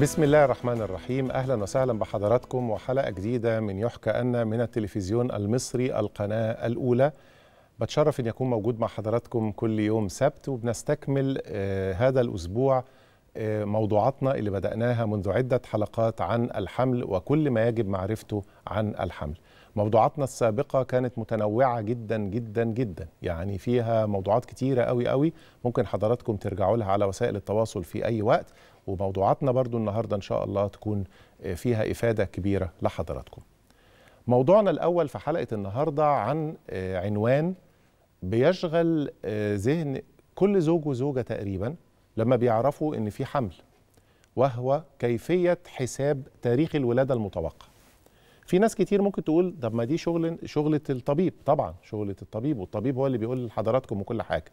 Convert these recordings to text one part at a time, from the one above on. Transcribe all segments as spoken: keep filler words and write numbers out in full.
بسم الله الرحمن الرحيم. أهلا وسهلا بحضراتكم وحلقة جديدة من يحكى أن من التلفزيون المصري القناة الأولى. بتشرف أن يكون موجود مع حضراتكم كل يوم سبت، وبنستكمل هذا الأسبوع موضوعاتنا اللي بدأناها منذ عدة حلقات عن الحمل وكل ما يجب معرفته عن الحمل. موضوعاتنا السابقة كانت متنوعة جدا جدا جدا، يعني فيها موضوعات كتيرة قوي قوي ممكن حضراتكم ترجعوا لها على وسائل التواصل في أي وقت. وموضوعاتنا برضو النهاردة إن شاء الله تكون فيها إفادة كبيرة لحضراتكم. موضوعنا الأول في حلقة النهاردة عن عنوان بيشغل ذهن كل زوج وزوجة تقريبا لما بيعرفوا إن في حمل، وهو كيفية حساب تاريخ الولادة المتوقع. في ناس كتير ممكن تقول طب ما دي شغل شغلة الطبيب. طبعا شغلة الطبيب، والطبيب هو اللي بيقول لحضراتكم وكل حاجة،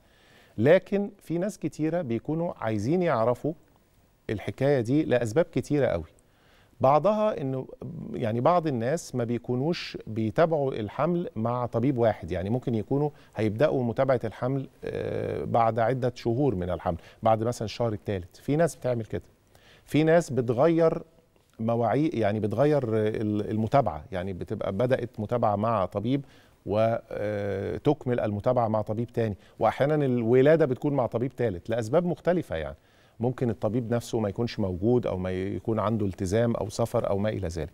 لكن في ناس كتيرة بيكونوا عايزين يعرفوا الحكاية دي لأسباب كتيرة قوي. بعضها إنه يعني بعض الناس ما بيكونوش بيتابعوا الحمل مع طبيب واحد، يعني ممكن يكونوا هيبدأوا متابعة الحمل بعد عدة شهور من الحمل، بعد مثلا الشهر الثالث. في ناس بتعمل كده. في ناس بتغير مواعيد، يعني بتغير المتابعة، يعني بتبقى بدأت متابعة مع طبيب وتكمل المتابعة مع طبيب تاني، وأحيانا الولادة بتكون مع طبيب ثالث لأسباب مختلفة. يعني ممكن الطبيب نفسه ما يكونش موجود، أو ما يكون عنده التزام أو سفر أو ما إلى ذلك.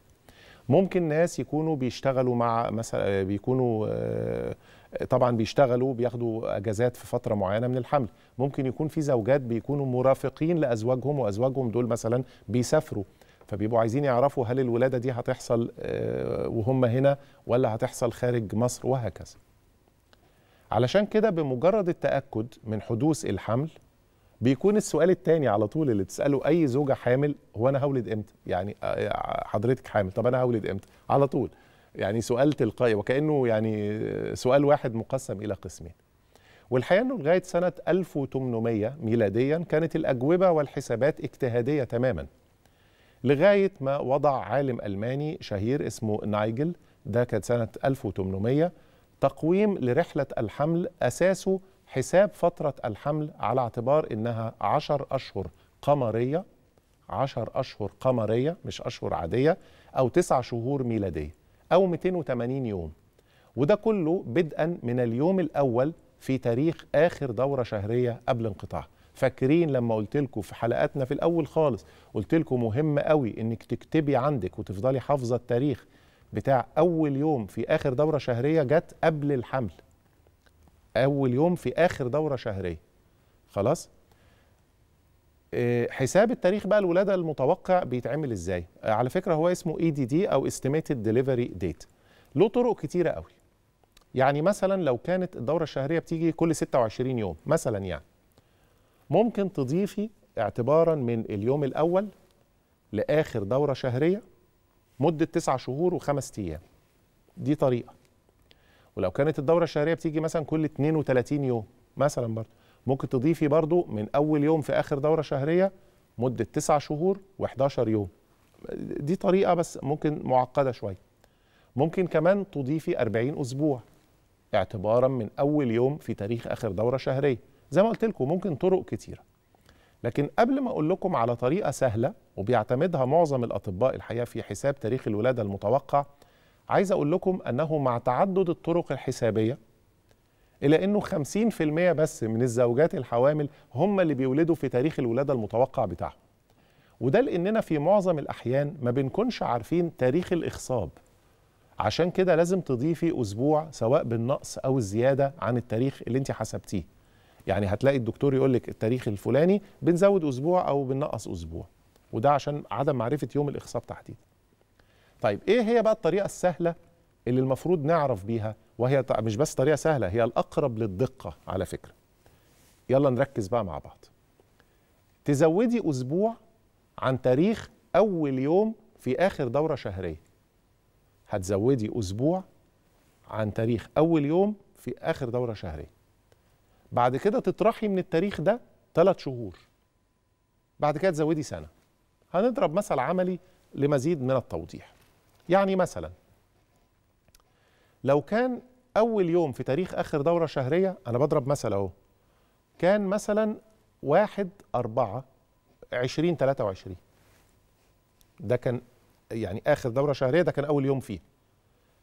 ممكن ناس يكونوا بيشتغلوا مع مثلا، بيكونوا طبعا بيشتغلوا بياخدوا أجازات في فترة معينة من الحمل. ممكن يكون في زوجات بيكونوا مرافقين لأزواجهم، وأزواجهم دول مثلا بيسافروا، فبيبقوا عايزين يعرفوا هل الولادة دي هتحصل وهم هنا ولا هتحصل خارج مصر وهكذا. علشان كده بمجرد التأكد من حدوث الحمل بيكون السؤال التاني على طول اللي تسأله أي زوجة حامل، هو أنا هولد إمتى؟ يعني حضرتك حامل، طب أنا هولد إمتى؟ على طول، يعني سؤال تلقائي، وكأنه يعني سؤال واحد مقسم إلى قسمين. والحقيقة إنه لغاية سنة ألف وثمانمائة ميلاديا كانت الأجوبة والحسابات اجتهادية تماما، لغاية ما وضع عالم ألماني شهير اسمه نايجل، ده كانت سنة ألف وثمانمائة، تقويم لرحلة الحمل أساسه حساب فترة الحمل على اعتبار إنها عشر أشهر قمرية، عشر أشهر قمرية مش أشهر عادية، أو تسع شهور ميلادية، أو مئتين وثمانين يوم، وده كله بدءا من اليوم الأول في تاريخ آخر دورة شهرية قبل انقطاع. فاكرين لما قلت لكم في حلقاتنا في الأول خالص، قلت لكم مهم قوي إنك تكتبي عندك وتفضلي حافظة التاريخ بتاع أول يوم في آخر دورة شهرية جت قبل الحمل. أول يوم في آخر دورة شهرية، خلاص؟ حساب التاريخ بقى الولادة المتوقع بيتعمل إزاي؟ على فكرة هو اسمه إي دي دي أو Estimated Delivery Date. له طرق كتيرة قوي. يعني مثلا لو كانت الدورة الشهرية بتيجي كل ستة وعشرين يوم مثلا، يعني ممكن تضيفي اعتبارا من اليوم الأول لآخر دورة شهرية مدة تسعة شهور وخمس أيام. دي طريقة. ولو كانت الدورة الشهرية بتيجي مثلا كل اثنين وثلاثين يوم مثلا، برضه ممكن تضيفي برضه من أول يوم في آخر دورة شهرية مدة تسعة شهور وإحدى عشر يوم. دي طريقة بس ممكن معقدة شوية. ممكن كمان تضيفي أربعين أسبوع اعتبارا من أول يوم في تاريخ آخر دورة شهرية. زي ما قلت لكم ممكن طرق كتيرة، لكن قبل ما أقول لكم على طريقة سهلة وبيعتمدها معظم الأطباء الحقيقة في حساب تاريخ الولادة المتوقع، عايز أقول لكم أنه مع تعدد الطرق الحسابية إلى أنه خمسين بالمئة بس من الزوجات الحوامل هم اللي بيولدوا في تاريخ الولادة المتوقع بتاعهم. وده لأننا في معظم الأحيان ما بنكونش عارفين تاريخ الإخصاب، عشان كده لازم تضيفي أسبوع سواء بالنقص أو الزيادة عن التاريخ اللي انت حسبتيه. يعني هتلاقي الدكتور يقول لك التاريخ الفلاني بنزود أسبوع أو بنقص أسبوع، وده عشان عدم معرفة يوم الإخصاب تحديدا. طيب ايه هي بقى الطريقة السهلة اللي المفروض نعرف بيها؟ وهي مش بس طريقة سهلة، هي الأقرب للدقة على فكرة. يلا نركز بقى مع بعض. تزودي أسبوع عن تاريخ أول يوم في آخر دورة شهرية. هتزودي أسبوع عن تاريخ أول يوم في آخر دورة شهرية. بعد كده تطرحي من التاريخ ده ثلاث شهور. بعد كده تزودي سنة. هنضرب مثل عملي لمزيد من التوضيح. يعني مثلا لو كان أول يوم في تاريخ آخر دورة شهرية، أنا بضرب مثل أهو، كان مثلا واحد أربعة عشرين ثلاثة وعشرين، ده كان يعني اخر دوره شهريه، ده كان اول يوم فيه،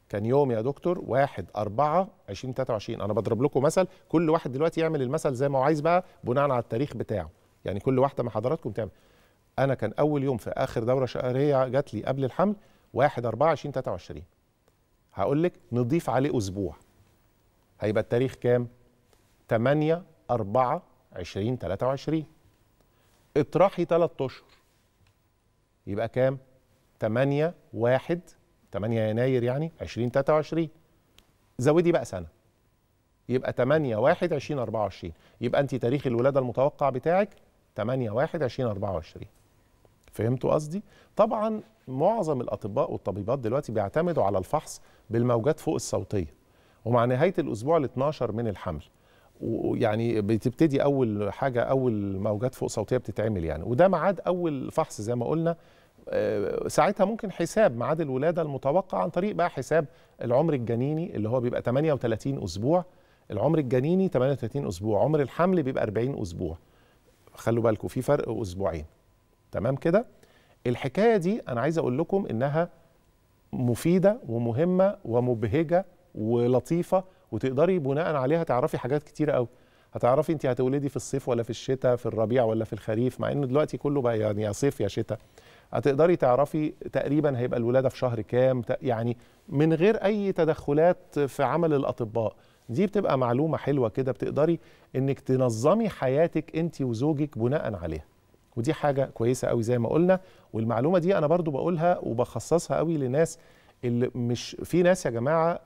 كان يوم يا دكتور واحد أربعة ألفين وثلاثة وعشرين. انا بضرب لكم مثل، كل واحد دلوقتي يعمل المثل زي ما هو عايز بقى بناء على التاريخ بتاعه، يعني كل واحده من حضراتكم تعمل. انا كان اول يوم في اخر دوره شهريه جات لي قبل الحمل واحد أربعة ألفين وثلاثة وعشرين. هقول لك نضيف عليه اسبوع، هيبقى التاريخ كام؟ ثمانية أربعة ألفين وثلاثة وعشرين. اطرحي ثلاث اشهر، يبقى كام؟ ثمانية واحد ثمانية يناير يعني ألفين وثلاثة وعشرين. زودي بقى سنه، يبقى ثمانية واحد ألفين وأربعة وعشرين. يبقى انت تاريخ الولاده المتوقع بتاعك ثمانية واحد ألفين وأربعة وعشرين. فهمتوا قصدي؟ طبعا معظم الاطباء والطبيبات دلوقتي بيعتمدوا على الفحص بالموجات فوق الصوتيه، ومع نهايه الاسبوع ال اثناشر من الحمل ويعني بتبتدي اول حاجه اول موجات فوق صوتيه بتتعمل يعني، وده ميعاد اول فحص زي ما قلنا. ساعتها ممكن حساب ميعاد الولاده المتوقع عن طريق بقى حساب العمر الجنيني اللي هو بيبقى ثمانية وثلاثين أسبوع، العمر الجنيني ثمانية وثلاثين أسبوع، عمر الحمل بيبقى أربعين أسبوع. خلوا بالكم في فرق اسبوعين، تمام كده؟ الحكايه دي انا عايز اقول لكم انها مفيده ومهمه ومبهجه ولطيفه، وتقدري بناء عليها تعرفي حاجات كتيره قوي. هتعرفي انت هتولدي في الصيف ولا في الشتاء، في الربيع ولا في الخريف، مع ان دلوقتي كله بقى يعني يا صيف يا شتاء. هتقدري تعرفي تقريبا هيبقى الولاده في شهر كام، يعني من غير اي تدخلات في عمل الاطباء. دي بتبقى معلومه حلوه كده، بتقدري انك تنظمي حياتك انت وزوجك بناء عليها، ودي حاجه كويسه قوي زي ما قلنا. والمعلومه دي انا برضو بقولها وبخصصها قوي لناس اللي مش، في ناس يا جماعه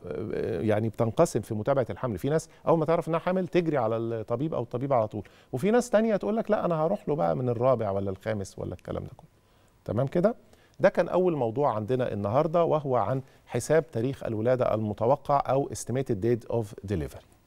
يعني بتنقسم في متابعه الحمل، في ناس اول ما تعرف انها حامل تجري على الطبيب او الطبيبه على طول، وفي ناس ثانيه تقول لك لا انا هروح له بقى من الرابع ولا الخامس ولا الكلام ده كله. تمام كده؟ ده كان أول موضوع عندنا النهارده، وهو عن حساب تاريخ الولادة المتوقع أو estimated date of delivery.